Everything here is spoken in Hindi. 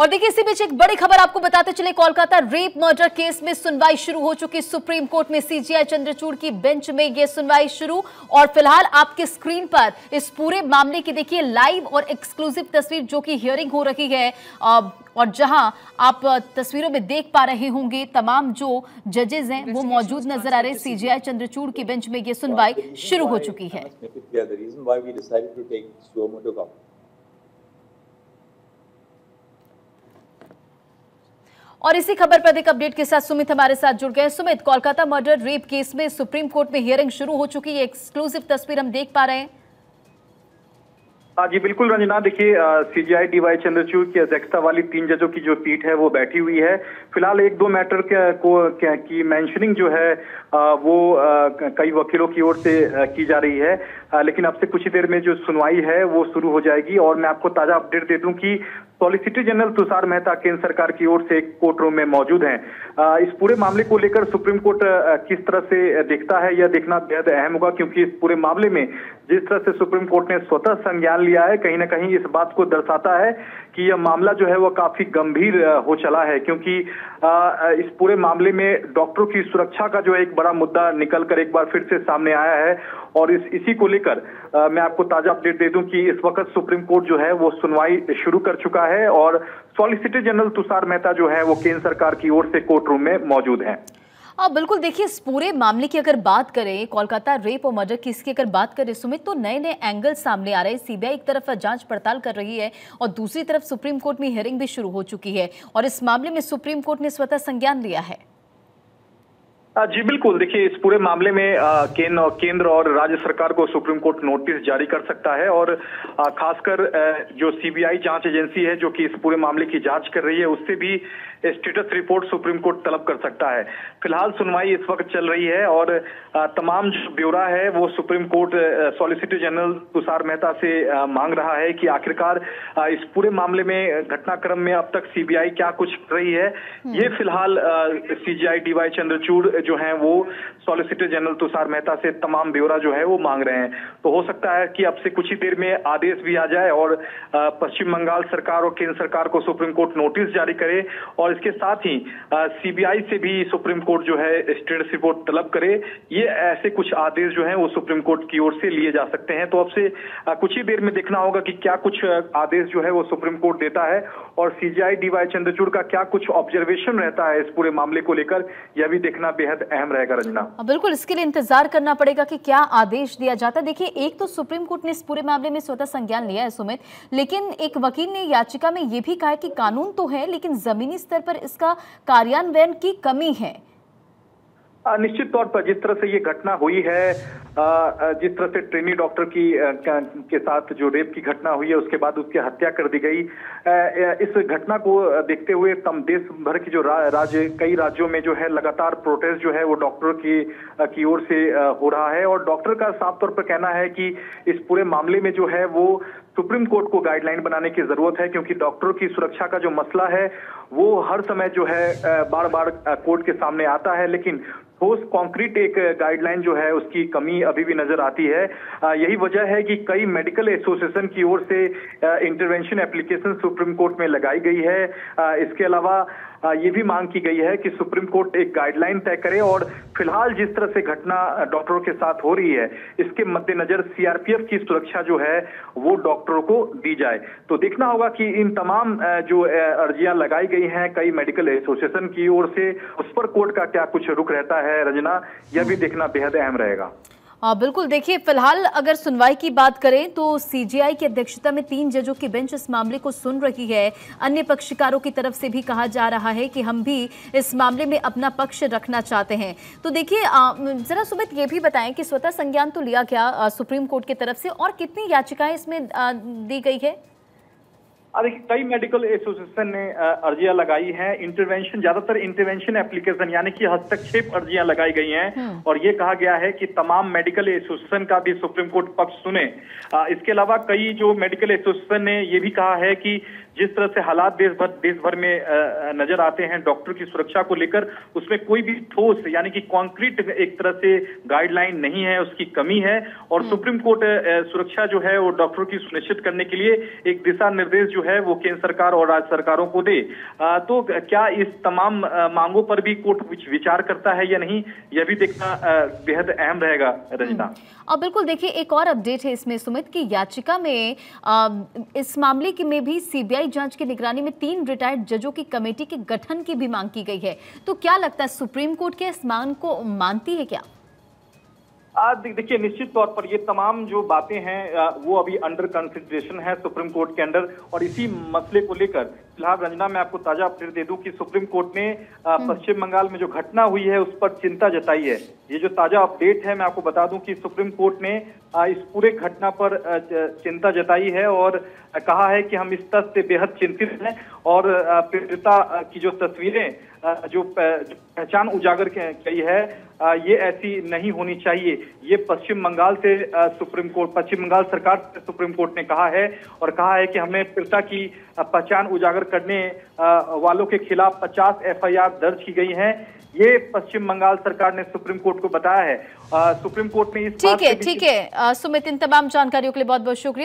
और देखिए इसी बीच एक बड़ी खबर आपको बताते चले, कोलकाता रेप मर्डर केस में सुनवाई शुरू हो चुकी। सुप्रीम कोर्ट में सीजीआई चंद्रचूड़ की बेंच में यह सुनवाई शुरू, और फिलहाल आपके स्क्रीन पर इस पूरे मामले की देखिए लाइव और एक्सक्लूसिव तस्वीर, जो कि हियरिंग हो रही है और जहां आप तस्वीरों में देख पा रहे होंगे तमाम जो जजेज हैं वो मौजूद नजर आ रहे। सीजीआई चंद्रचूड़ की बेंच में यह सुनवाई शुरू हो चुकी है। और इसी खबर पर एक अपडेट के साथ सुमित हमारे साथ जुड़ गए। Sumit, Kolkata murder rape case में सुप्रीम कोर्ट में हियरिंग शुरू हो चुकी है, एक्सक्लूसिव तस्वीर हम देख पा रहे हैं। जी बिल्कुल रंजना, देखिए सीजीआई डीवाई चंद्रचूड़ की अध्यक्षता वाली 3 जजों की जो पीठ है वो बैठी हुई है। फिलहाल 1-2 मैटर की मेंशनिंग जो है वो कई वकीलों की ओर से की जा रही है, लेकिन अब से कुछ ही देर में जो सुनवाई है वो शुरू हो जाएगी। और मैं आपको ताजा अपडेट दे दूं कि सॉलिसिटर जनरल तुषार मेहता केंद्र सरकार की ओर से एक कोर्ट रूम में मौजूद हैं। इस पूरे मामले को लेकर सुप्रीम कोर्ट किस तरह से देखता है यह देखना बेहद अहम होगा, क्योंकि इस पूरे मामले में जिस तरह से सुप्रीम कोर्ट ने स्वतः संज्ञान लिया है कहीं ना कहीं इस बात को दर्शाता है कि यह मामला जो है वह काफी गंभीर हो चला है, क्योंकि इस पूरे मामले में डॉक्टरों की सुरक्षा का जो एक बड़ा मुद्दा निकलकर एक बार फिर से सामने आया है। और इसी को लेकर मैं आपको ताजा अपडेट दे दूं कि इस वक्त सुप्रीम कोर्ट जो है वो सुनवाई शुरू कर चुका है और सॉलिसिटर जनरल तुषार मेहता जो है वो केंद्र सरकार की ओर से कोर्ट रूम में मौजूद हैं। अब बिल्कुल देखिए इस पूरे मामले की अगर बात करें, कोलकाता रेप और मर्डर केस की अगर बात करें सुमित, तो नए नए एंगल सामने आ रहे हैं। सीबीआई एक तरफ जांच पड़ताल कर रही है और दूसरी तरफ सुप्रीम कोर्ट में हियरिंग भी शुरू हो चुकी है, और इस मामले में सुप्रीम कोर्ट ने स्वतः संज्ञान लिया है। जी बिल्कुल, देखिए इस पूरे मामले में केंद्र और राज्य सरकार को सुप्रीम कोर्ट नोटिस जारी कर सकता है, और खासकर जो सीबीआई जांच एजेंसी है जो कि इस पूरे मामले की जांच कर रही है उससे भी स्टेटस रिपोर्ट सुप्रीम कोर्ट तलब कर सकता है। फिलहाल सुनवाई इस वक्त चल रही है और तमाम जो ब्यौरा है वो supreme court solicitor general Tushar Mehta से मांग रहा है कि आखिरकार इस पूरे मामले में घटनाक्रम में अब तक सीबीआई क्या कुछ कर रही है। ये फिलहाल सीजीआई डीवाई चंद्रचूड़ जो हैं वो सॉलिसिटर जनरल तुषार मेहता से तमाम ब्यौरा जो है वो मांग रहे हैं, तो हो सकता है कि अब से कुछ ही देर में आदेश भी आ जाए और पश्चिम बंगाल सरकार और केंद्र सरकार को सुप्रीम कोर्ट नोटिस जारी करे, और इसके साथ ही सीबीआई से भी सुप्रीम कोर्ट जो है स्टेटस रिपोर्ट तलब करे। ये ऐसे कुछ आदेश जो है वो सुप्रीम कोर्ट की ओर से लिए जा सकते हैं, तो अब से कुछ ही देर में देखना होगा कि क्या कुछ आदेश जो है वो सुप्रीम कोर्ट देता है और सीजीआई डीवाई चंद्रचूड़ का क्या कुछ ऑब्जर्वेशन रहता है इस पूरे मामले को लेकर, यह भी देखना बेहद अहम रहेगा रंजना। बिल्कुल इसके लिए इंतजार करना पड़ेगा कि क्या आदेश दिया जाता है। देखिए एक तो सुप्रीम कोर्ट ने इस पूरे मामले में स्वतः संज्ञान लिया है सुमित, लेकिन एक वकील ने याचिका में यह भी कहा है कि कानून तो है लेकिन जमीनी स्तर पर इसका कार्यान्वयन की कमी है। निश्चित तौर पर जिस तरह से ये घटना हुई है, जिस तरह से ट्रेनी डॉक्टर के साथ जो रेप की घटना हुई है उसके बाद उसकी हत्या कर दी गई, इस घटना को देखते हुए देश भर की जो कई राज्यों में जो है लगातार प्रोटेस्ट जो है वो डॉक्टरों की ओर से हो रहा है, और डॉक्टर का साफ तौर पर कहना है कि इस पूरे मामले में जो है वो सुप्रीम कोर्ट को गाइडलाइन बनाने की जरूरत है, क्योंकि डॉक्टरों की सुरक्षा का जो मसला है वो हर समय जो है बार बार कोर्ट के सामने आता है, लेकिन ठोस कॉन्क्रीट एक गाइडलाइन जो है उसकी कमी अभी भी नजर आती है। यही वजह है कि कई मेडिकल एसोसिएशन की ओर से इंटरवेंशन एप्लीकेशन सुप्रीम कोर्ट में लगाई गई है। इसके अलावा ये भी मांग की गई है कि सुप्रीम कोर्ट एक गाइडलाइन तय करे, और फिलहाल जिस तरह से घटना डॉक्टरों के साथ हो रही है इसके मद्देनजर सीआरपीएफ की सुरक्षा जो है वो डॉक्टरों को दी जाए। तो देखना होगा कि इन तमाम जो अर्जियां लगाई गई हैं कई मेडिकल एसोसिएशन की ओर से उस पर कोर्ट का क्या कुछ रुख रहता है रंजना, यह भी देखना बेहद अहम रहेगा। बिल्कुल देखिए फिलहाल अगर सुनवाई की बात करें तो सीजीआई की अध्यक्षता में 3 जजों की बेंच इस मामले को सुन रही है। अन्य पक्षकारों की तरफ से भी कहा जा रहा है कि हम भी इस मामले में अपना पक्ष रखना चाहते हैं। तो देखिए जरा सुमित ये भी बताएं कि स्वतः संज्ञान तो लिया गया सुप्रीम कोर्ट की तरफ से, और कितनी याचिकाएं इसमें दी गई है? देखिए कई मेडिकल एसोसिएशन ने अर्जियां लगाई हैं, ज्यादातर इंटरवेंशन एप्लीकेशन यानी कि हस्तक्षेप अर्जियां लगाई गई हैं, और ये कहा गया है कि तमाम मेडिकल एसोसिएशन का भी सुप्रीम कोर्ट पक्ष सुने। इसके अलावा कई जो मेडिकल एसोसिएशन ने ये भी कहा है कि जिस तरह से हालात देश भर में नजर आते हैं डॉक्टर की सुरक्षा को लेकर, उसमें कोई भी ठोस यानी कि कॉन्क्रीट एक तरह से गाइडलाइन नहीं है, उसकी कमी है। और सुप्रीम कोर्ट सुरक्षा जो है वो डॉक्टरों की सुनिश्चित करने के लिए एक दिशा निर्देश जो है वो केंद्र सरकार और राज्य सरकारों को दे। तो क्या इस तमाम मांगों पर भी कोर्ट विचार करता है या नहीं, यह भी देखना बेहद अहम रहेगा रंजना। अब बिल्कुल देखिए एक और अपडेट है इसमें सुमित की याचिका में इस मामले की में भी सीबीआई जांच की निगरानी में 3 रिटायर्ड जजों की कमेटी के गठन की भी मांग की गई है। तो क्या लगता है सुप्रीम कोर्ट के इस मांग को मानती है क्या? देखिए निश्चित तौर पर ये तमाम जो बातें हैं वो अभी अंडर कंसिडरेशन है सुप्रीम कोर्ट के अंदर। और इसी मसले को लेकर फिलहाल रंजना मैं आपको ताजा अपडेट दे दूं कि सुप्रीम कोर्ट ने पश्चिम बंगाल में जो घटना हुई है उस पर चिंता जताई है। ये जो ताजा अपडेट है मैं आपको बता दूं कि सुप्रीम कोर्ट ने इस पूरे घटना पर चिंता जताई है और कहा है कि हम इस तथ्य से बेहद चिंतित हैं और पीड़िता की जो तस्वीरें जो पहचान उजागर की है ये ऐसी नहीं होनी चाहिए। ये पश्चिम बंगाल से सुप्रीम कोर्ट, पश्चिम बंगाल सरकार से सुप्रीम कोर्ट ने कहा है और कहा है कि हमें पीड़िता की पहचान उजागर करने वालों के खिलाफ 50 एफआईआर दर्ज की गई हैं। ये पश्चिम बंगाल सरकार ने सुप्रीम कोर्ट को बताया है। सुप्रीम कोर्ट ने इस बात से ठीक है सुमित, इन तमाम जानकारियों के लिए बहुत बहुत शुक्रिया।